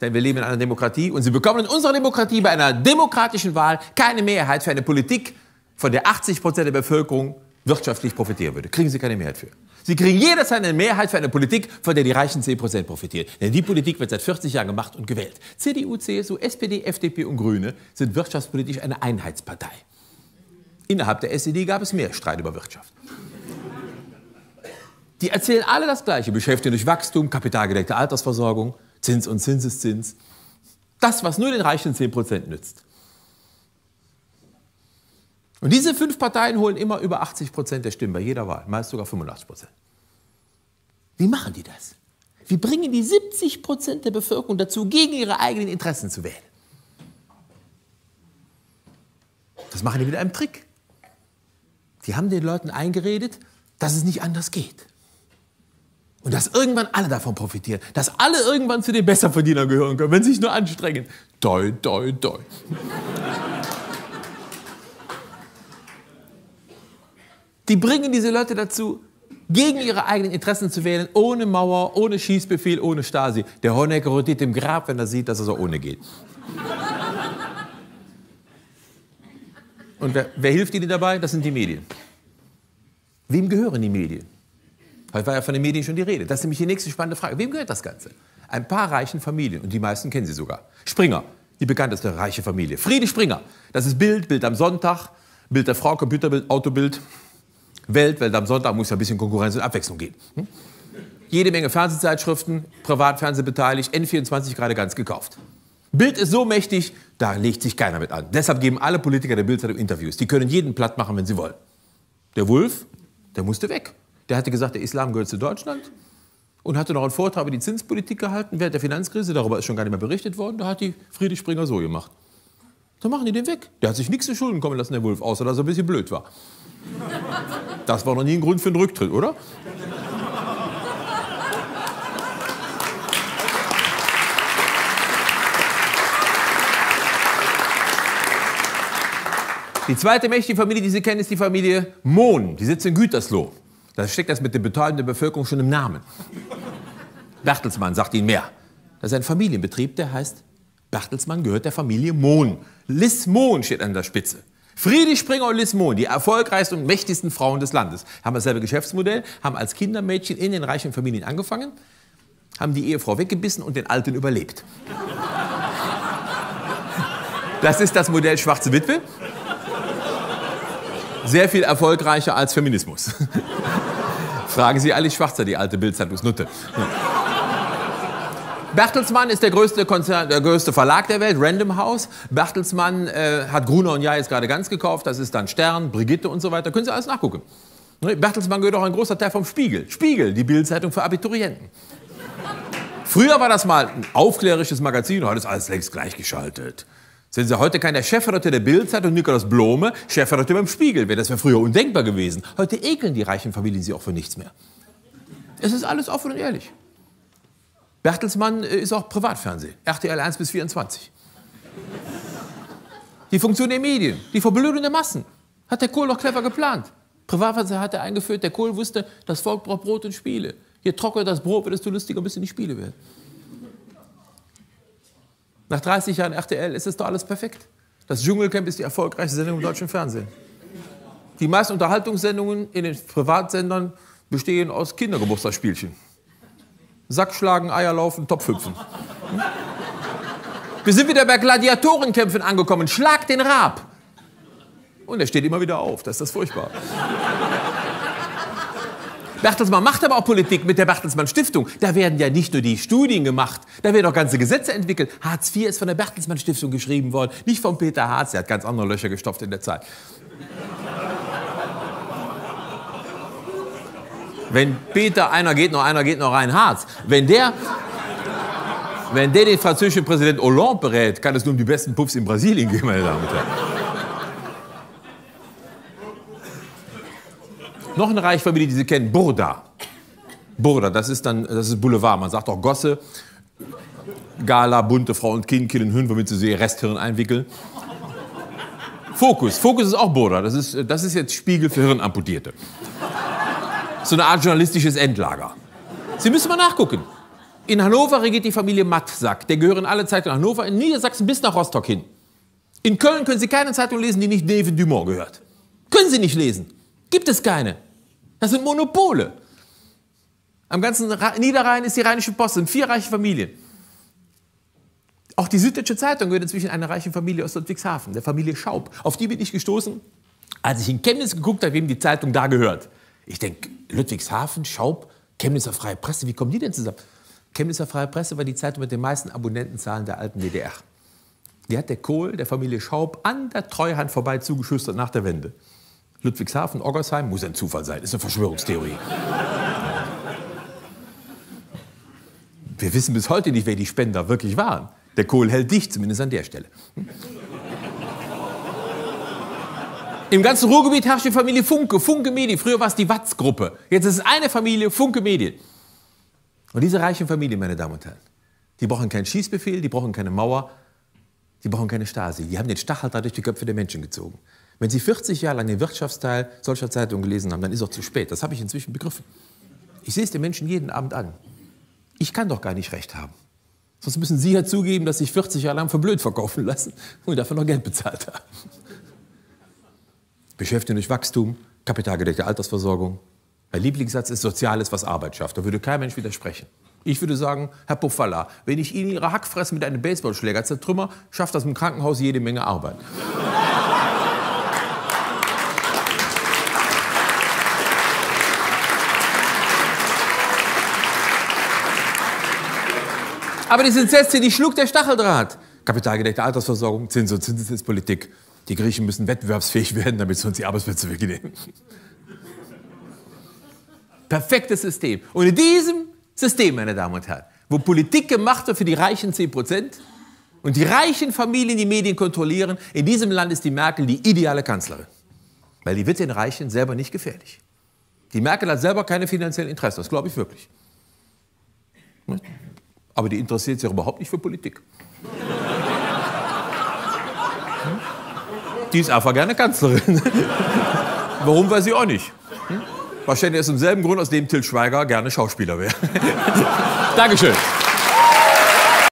Denn wir leben in einer Demokratie und Sie bekommen in unserer Demokratie bei einer demokratischen Wahl keine Mehrheit für eine Politik, von der 80% der Bevölkerung wirtschaftlich profitieren würde. Kriegen Sie keine Mehrheit für. Sie kriegen jederzeit eine Mehrheit für eine Politik, von der die reichen 10% profitieren. Denn die Politik wird seit 40 Jahren gemacht und gewählt. CDU, CSU, SPD, FDP und Grüne sind wirtschaftspolitisch eine Einheitspartei. Innerhalb der SED gab es mehr Streit über Wirtschaft. Die erzählen alle das Gleiche. Beschäftigung durch Wachstum, kapitalgedeckte Altersversorgung, Zins und Zinseszins. Das, was nur den reichen 10% nützt. Und diese 5 Parteien holen immer über 80% der Stimmen bei jeder Wahl, meist sogar 85%. Wie machen die das? Wie bringen die 70% der Bevölkerung dazu, gegen ihre eigenen Interessen zu wählen? Das machen die mit einem Trick. Die haben den Leuten eingeredet, dass es nicht anders geht. Und dass irgendwann alle davon profitieren. Dass alle irgendwann zu den Besserverdienern gehören können, wenn sie sich nur anstrengen. Toi, toi, toi. Die bringen diese Leute dazu, gegen ihre eigenen Interessen zu wählen, ohne Mauer, ohne Schießbefehl, ohne Stasi. Der Honecker rotiert im Grab, wenn er sieht, dass es auch ohne geht. Und wer hilft Ihnen dabei? Das sind die Medien. Wem gehören die Medien? Heute war ja von den Medien schon die Rede. Das ist nämlich die nächste spannende Frage. Wem gehört das Ganze? Ein paar reichen Familien. Und die meisten kennen Sie sogar. Springer, die bekannteste reiche Familie. Friedrich Springer. Das ist Bild, Bild am Sonntag, Bild der Frau, Computerbild, Autobild. Welt, Welt am Sonntag, muss ja ein bisschen Konkurrenz und Abwechslung geben. Hm? Jede Menge Fernsehzeitschriften, Privatfernsehen beteiligt, N24 gerade ganz gekauft. Bild ist so mächtig, da legt sich keiner mit an. Deshalb geben alle Politiker der Bildzeitung Interviews. Die können jeden platt machen, wenn sie wollen. Der Wulff, der musste weg. Der hatte gesagt, der Islam gehört zu Deutschland und hatte noch einen Vortrag über die Zinspolitik gehalten während der Finanzkrise. Darüber ist schon gar nicht mehr berichtet worden. Da hat die Friedrich Springer so gemacht. Da machen die den weg. Der hat sich nichts zu Schulden kommen lassen, der Wulff, außer dass er ein bisschen blöd war. Das war noch nie ein Grund für einen Rücktritt, oder? Die zweite mächtige Familie, die Sie kennen, ist die Familie Mohn. Die sitzt in Gütersloh. Da steckt das mit dem Betäuben der Bevölkerung schon im Namen. Bertelsmann sagt Ihnen mehr. Das ist ein Familienbetrieb, der heißt Bertelsmann, gehört der Familie Mohn. Liz Mohn steht an der Spitze. Friedrich Springer und Liz Mohn, die erfolgreichsten und mächtigsten Frauen des Landes, haben dasselbe Geschäftsmodell, haben als Kindermädchen in den reichen Familien angefangen, haben die Ehefrau weggebissen und den Alten überlebt. Das ist das Modell Schwarze Witwe. Sehr viel erfolgreicher als Feminismus. Fragen Sie Alice Schwarzer, die alte Bildzeitungsnutte. Bertelsmann ist der größte Konzern, der größte Verlag der Welt, Random House. Bertelsmann hat Gruner und Jahr jetzt gerade ganz gekauft. Das ist dann Stern, Brigitte und so weiter. Können Sie alles nachgucken. Bertelsmann gehört auch ein großer Teil vom Spiegel. Spiegel, die Bildzeitung für Abiturienten. Früher war das mal ein aufklärerisches Magazin, heute ist alles längst gleichgeschaltet. Sind Sie, heute kann der Chefredakteur der Bildzeitung Nikolaus Blome Chefredakteur beim Spiegel werden. Das wäre früher undenkbar gewesen. Heute ekeln die reichen Familien Sie auch für nichts mehr. Es ist alles offen und ehrlich. Bertelsmann ist auch Privatfernsehen, RTL 1 bis 24. Die Funktion der Medien, die Verblödung der Massen, hat der Kohl doch clever geplant. Privatfernsehen hat er eingeführt, der Kohl wusste, das Volk braucht Brot und Spiele. Je trockener das Brot wird, desto lustiger müssen die Spiele werden. Nach 30 Jahren RTL ist es doch alles perfekt. Das Dschungelcamp ist die erfolgreichste Sendung im deutschen Fernsehen. Die meisten Unterhaltungssendungen in den Privatsendern bestehen aus Kindergeburtstagsspielchen. Sack schlagen, Eier laufen, Topf hüpfen. Wir sind wieder bei Gladiatorenkämpfen angekommen. Schlag den Raab. Und er steht immer wieder auf. Das ist das furchtbar. Bertelsmann macht aber auch Politik mit der Bertelsmann Stiftung. Da werden ja nicht nur die Studien gemacht, da werden auch ganze Gesetze entwickelt. Hartz IV ist von der Bertelsmann Stiftung geschrieben worden, nicht von Peter Hartz. Der hat ganz andere Löcher gestopft in der Zeit. Wenn Peter, einer geht noch rein, Hartz. Wenn der den französischen Präsident Hollande berät, kann es nur um die besten Puffs in Brasilien gehen, meine Damen und Herren. Noch eine reiche Familie, die Sie kennen, Burda. Burda, das ist Boulevard, man sagt auch Gosse. Gala, bunte Frau und Kind, killen Hühn, womit sie ihr Resthirn einwickeln. Fokus ist auch Burda, das ist jetzt Spiegel für Hirnamputierte. So eine Art journalistisches Endlager. Sie müssen mal nachgucken. In Hannover regiert die Familie Mattsack. Der gehören alle Zeitungen Hannover, in Niedersachsen bis nach Rostock hin. In Köln können Sie keine Zeitung lesen, die nicht David Dumont gehört. Können Sie nicht lesen. Gibt es keine. Das sind Monopole. Am ganzen Niederrhein ist die Rheinische Post. Sind 4 reiche Familien. Auch die Süddeutsche Zeitung gehört inzwischen einer reichen Familie aus Ludwigshafen, der Familie Schaub. Auf die bin ich gestoßen, als ich in Chemnitz geguckt habe, wem die Zeitung da gehört. Ich denke, Ludwigshafen, Schaub, Chemnitzer freie Presse, wie kommen die denn zusammen? Chemnitzer freie Presse war die Zeitung mit den meisten Abonnentenzahlen der alten DDR. Die hat der Kohl, der Familie Schaub, an der Treuhand vorbei zugeschüstert nach der Wende. Ludwigshafen, Oggersheim, muss ein Zufall sein, ist eine Verschwörungstheorie. Wir wissen bis heute nicht, wer die Spender wirklich waren. Der Kohl hält dicht, zumindest an der Stelle. Im ganzen Ruhrgebiet herrscht die Familie Funke, Funke Medien. Früher war es die Watz-Gruppe. Jetzt ist es eine Familie, Funke Medien. Und diese reichen Familien, meine Damen und Herren, die brauchen keinen Schießbefehl, die brauchen keine Mauer, die brauchen keine Stasi. Die haben den Stacheldraht durch die Köpfe der Menschen gezogen. Wenn Sie 40 Jahre lang den Wirtschaftsteil solcher Zeitungen gelesen haben, dann ist es auch zu spät. Das habe ich inzwischen begriffen. Ich sehe es den Menschen jeden Abend an. Ich kann doch gar nicht recht haben. Sonst müssen Sie ja zugeben, dass sich 40 Jahre lang für blöd verkaufen lassen und dafür noch Geld bezahlt haben. Beschäftigung durch Wachstum, kapitalgedeckte Altersversorgung. Mein Lieblingssatz ist, Soziales, was Arbeit schafft. Da würde kein Mensch widersprechen. Ich würde sagen, Herr Pofalla, wenn ich Ihnen Ihre Hackfresse mit einem Baseballschläger zertrümmer, schafft das im Krankenhaus jede Menge Arbeit. Aber die Sätze, die schlug der Stacheldraht. Kapitalgedeckte Altersversorgung, Zins und Zinseszinspolitik. Die Griechen müssen wettbewerbsfähig werden, damit sie uns die Arbeitsplätze wegnehmen. Perfektes System. Und in diesem System, meine Damen und Herren, wo Politik gemacht wird für die reichen 10% und die reichen Familien die Medien kontrollieren, in diesem Land ist die Merkel die ideale Kanzlerin. Weil die wird den Reichen selber nicht gefährlich. Die Merkel hat selber keine finanziellen Interessen, das glaube ich wirklich. Hm? Aber die interessiert sich überhaupt nicht für Politik. Die ist einfach gerne Kanzlerin. Warum, weiß ich auch nicht. Wahrscheinlich aus demselben Grund, aus dem Til Schweiger gerne Schauspieler wäre. Dankeschön.